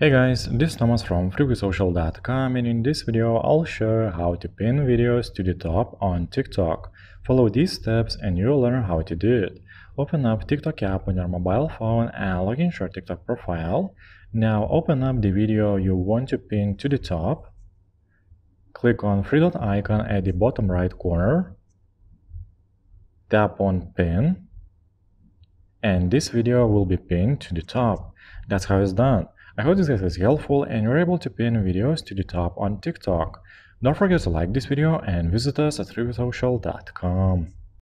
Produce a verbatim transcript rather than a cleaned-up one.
Hey guys, this is Thomas from Freeway Social dot com, and in this video I'll show how to pin videos to the top on TikTok. Follow these steps and you'll learn how to do it. Open up TikTok app on your mobile phone and log into your TikTok profile. Now open up the video you want to pin to the top. Click on three dot icon at the bottom right corner. Tap on pin. And this video will be pinned to the top. That's how it's done. I hope this guide was helpful and you're able to pin videos to the top on TikTok. Don't forget to like this video and visit us at Freeway Social dot com.